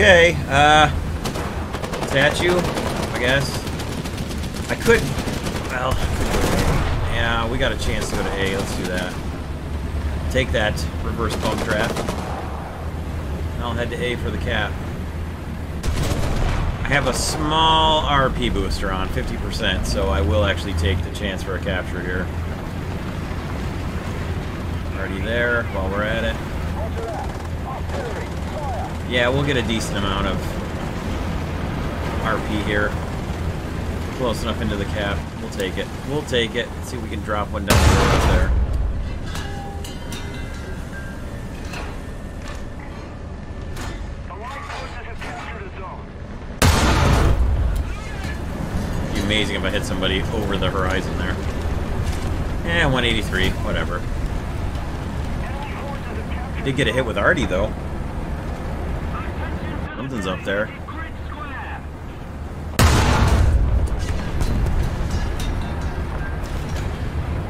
Okay, statue, I guess. I could, well, yeah, we got a chance to go to A, let's do that. Take that reverse pump draft. And I'll head to A for the cap. I have a small RP booster on, 50%, so I will actually take the chance for a capture here. Already there, while we're at it. Yeah, we'll get a decent amount of RP here. Close enough into the cap. We'll take it. We'll take it. Let's see if we can drop one down the road up there. It'd be amazing if I hit somebody over the horizon there. Eh, 183. Whatever. Did get a hit with Artie, though. Something's up there.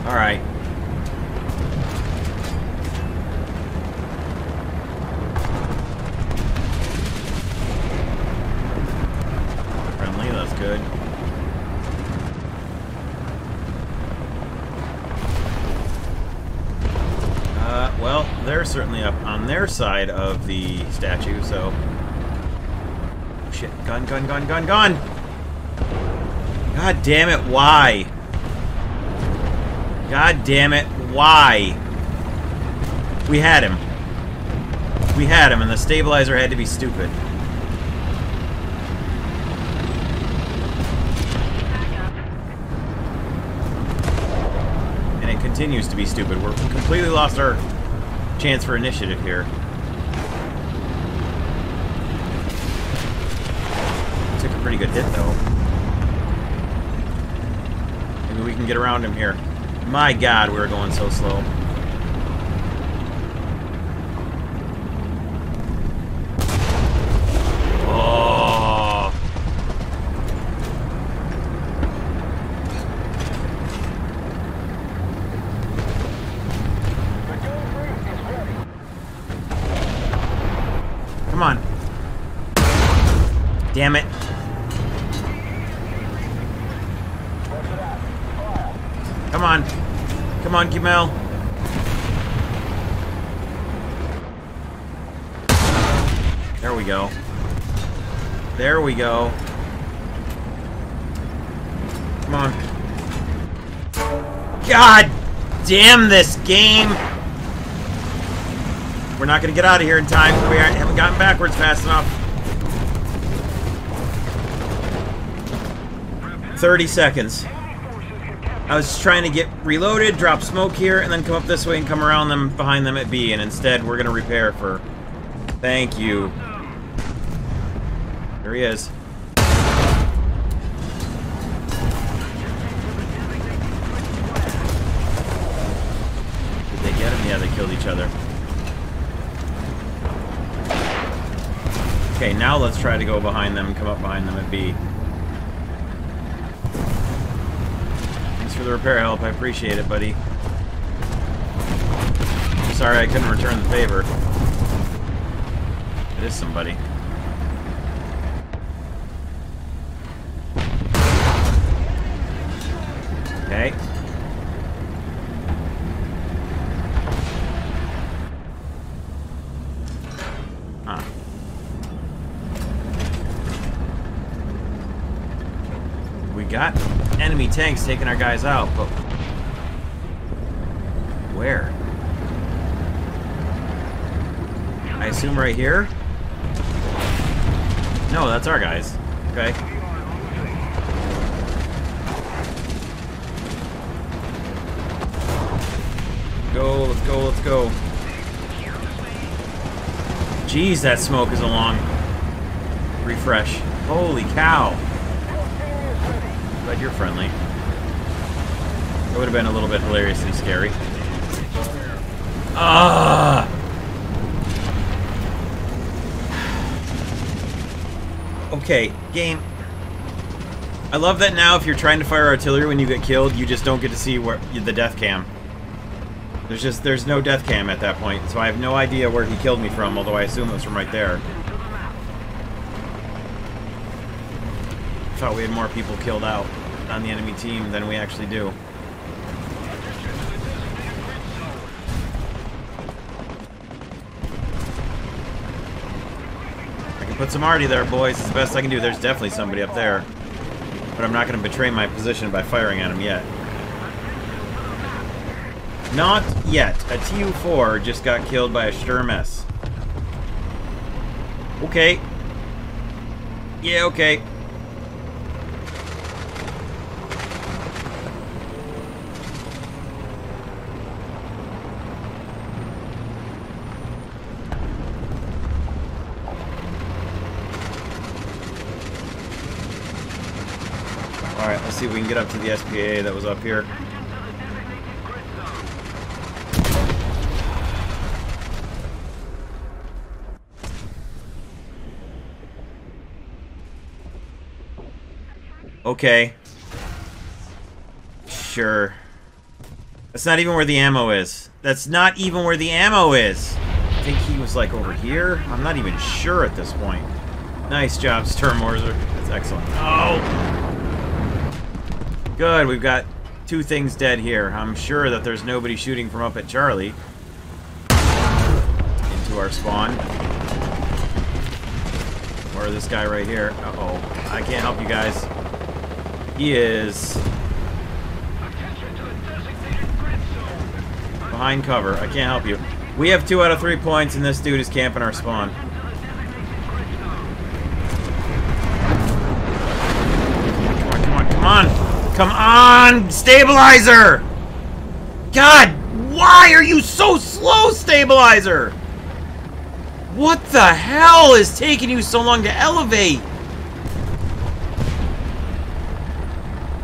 Alright. Friendly, that's good. Well, they're certainly up on their side of the statue, so... Shit. Gun, gun, gun, gun, gun! God damn it, why? God damn it, why? We had him. We had him, and the stabilizer had to be stupid. And it continues to be stupid. We're completely lost our chance for initiative here. Pretty good hit, though. Maybe we can get around him here. My God, we were going so slow. Oh! Come on. Damn it. Come on. Come on, Gimel. There we go. There we go. Come on. God damn this game! We're not gonna get out of here in time. We haven't gotten backwards fast enough. 30 seconds. I was trying to get reloaded, drop smoke here, and then come up this way and come around them, behind them at B, and instead we're gonna repair for... Thank you. There he is. Did they get him? Yeah, they killed each other. Okay, now let's try to go behind them and come up behind them at B. For the repair help, I appreciate it, buddy. I'm sorry I couldn't return the favor. It is somebody. Okay. Huh. We got enemy tanks taking our guys out, but where? I assume right here? No, that's our guys. Okay. Go, let's go, let's go. Jeez, that smoke is a long refresh. Holy cow. Glad you're friendly. It would have been a little bit hilariously scary. Ah! Okay, game. I love that now if you're trying to fire artillery when you get killed, you just don't get to see where the death cam. There's no death cam at that point, so I have no idea where he killed me from, although I assume it was from right there. thought we had more people killed out on the enemy team than we actually do. I can put some Arty there, boys. It's the best I can do. There's definitely somebody up there. But I'm not going to betray my position by firing at him yet. Not yet. A Tu-4 just got killed by a Sturmorzer. Okay. Yeah, okay. Alright, let's see if we can get up to the SPAA that was up here. Okay. Sure. That's not even where the ammo is. That's not even where the ammo is! I think he was, like, over here? I'm not even sure at this point. Nice job, Sturmorzer. That's excellent. Oh! Good, we've got two things dead here. I'm sure that there's nobody shooting from up at Charlie. Into our spawn. Or this guy right here. Uh-oh. I can't help you guys. He is behind cover. I can't help you. We have 2 out of 3 points, and this dude is camping our spawn. Come on, come on, come on! Come on! Stabilizer! God, why are you so slow, Stabilizer? What the hell is taking you so long to elevate?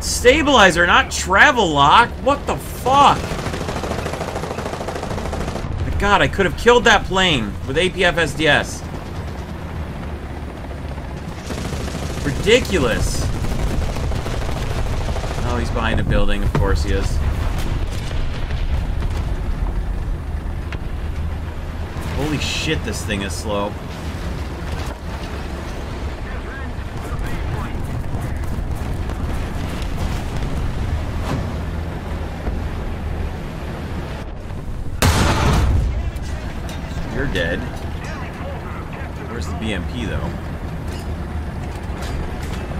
Stabilizer, not travel lock. What the fuck? My God, I could have killed that plane with APFSDS. Ridiculous. Oh, he's behind a building. Of course he is. Holy shit, this thing is slow. Dead. Where's the BMP though? I hear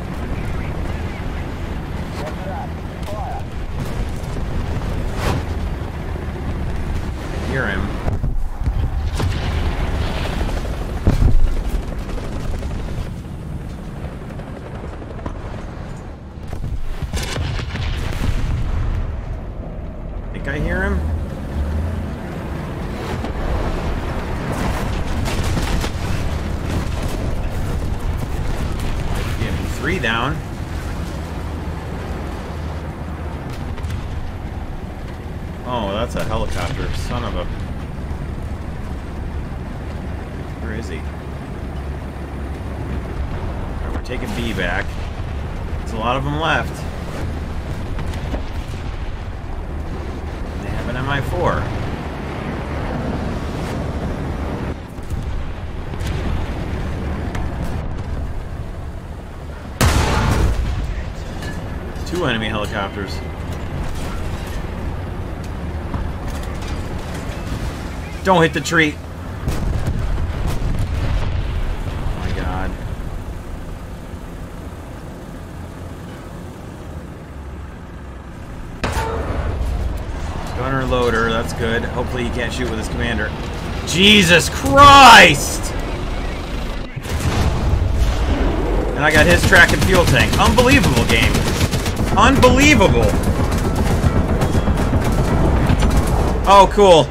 him. I think I hear him. Three down. Oh, that's a helicopter. Son of a... Where is he? Alright, we're taking B back. There's a lot of them left. They have an Mi-4. Two enemy helicopters. Don't hit the tree. Oh my God. Gunner loader, that's good. Hopefully he can't shoot with his commander. Jesus Christ! And I got his track and fuel tank. Unbelievable game. Unbelievable! Oh, cool.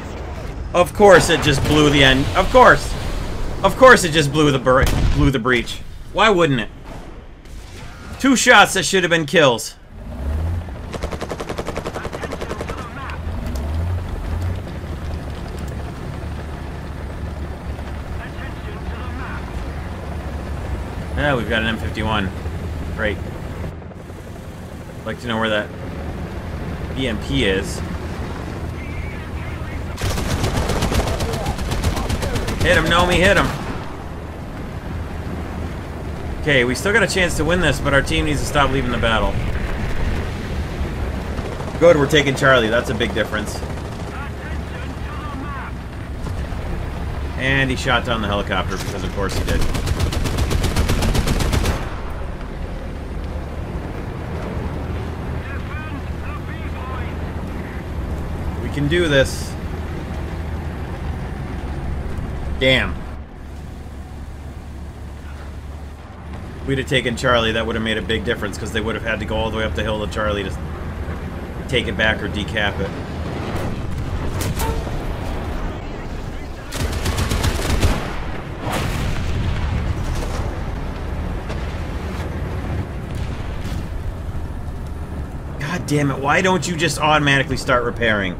Of course it just blew the end. Of course! Of course it just blew the breach. Why wouldn't it? 2 shots that should have been kills. Yeah, we've got an M51. Great. I'd like to know where that BMP is. Hit him, Nomi, hit him. Okay, we still got a chance to win this, but our team needs to stop leaving the battle. Good, we're taking Charlie. That's a big difference. And he shot down the helicopter, because of course he did. We can do this. Damn. We'd have taken Charlie, that would have made a big difference, because they would have had to go all the way up the hill to Charlie to take it back or decap it. God damn it, why don't you just automatically start repairing?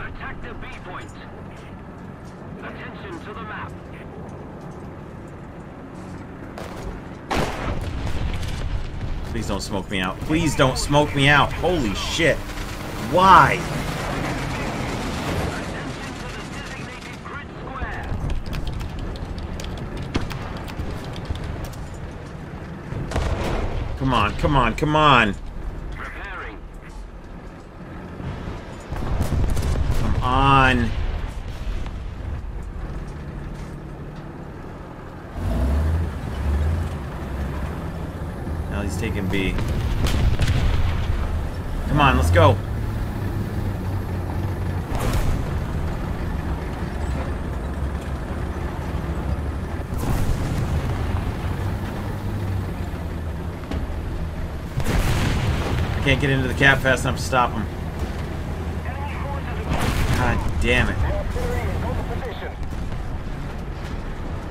Attack the B point. Attention to the map. Please don't smoke me out. Please don't smoke me out. Holy shit. Why? Come on, come on, come on. Come on. He's taking B. Come on, let's go. I can't get into the cap fast enough to stop him. God damn it.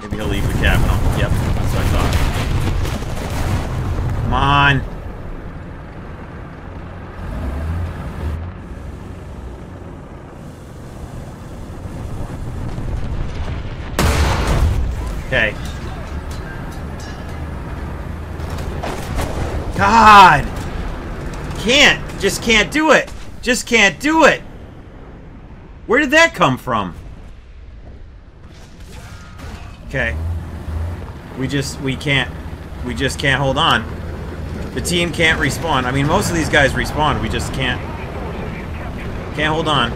Maybe he'll leave the cap. Oh, yep, that's what I thought. Come on. Okay. God. Can't. Just can't do it. Just can't do it. Where did that come from? Okay. We just can't hold on. The team can't respawn. I mean, most of these guys respawn. We just can't hold on.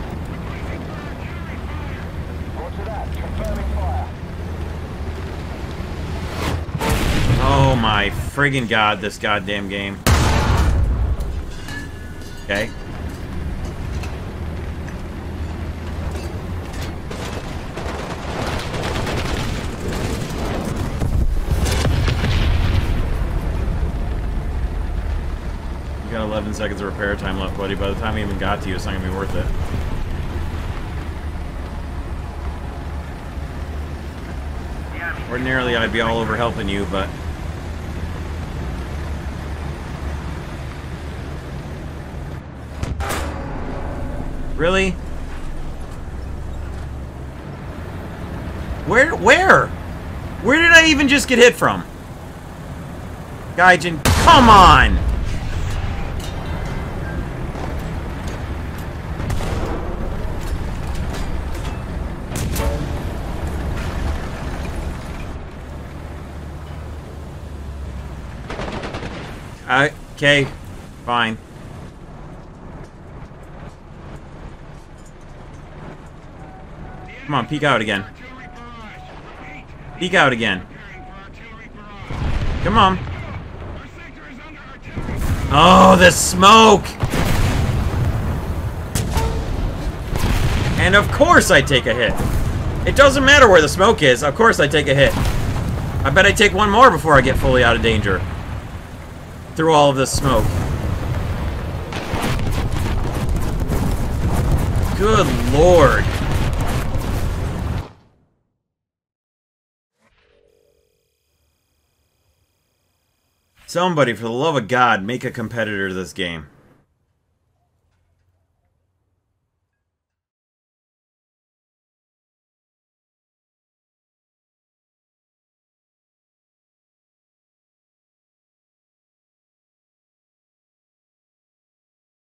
Oh my friggin' god, this goddamn game. Okay. Got 11 seconds of repair time left, buddy. By the time I even got to you, it's not gonna be worth it. Ordinarily, I'd be all over helping you, but really, where did I even just get hit from? Gaijin, come on! Okay, fine. Come on, peek out again. Peek out again. Come on. Oh, the smoke! And of course I take a hit. It doesn't matter where the smoke is, of course I take a hit. I bet I take one more before I get fully out of danger. Through all of this smoke. Good lord. Somebody, for the love of God, make a competitor to this game.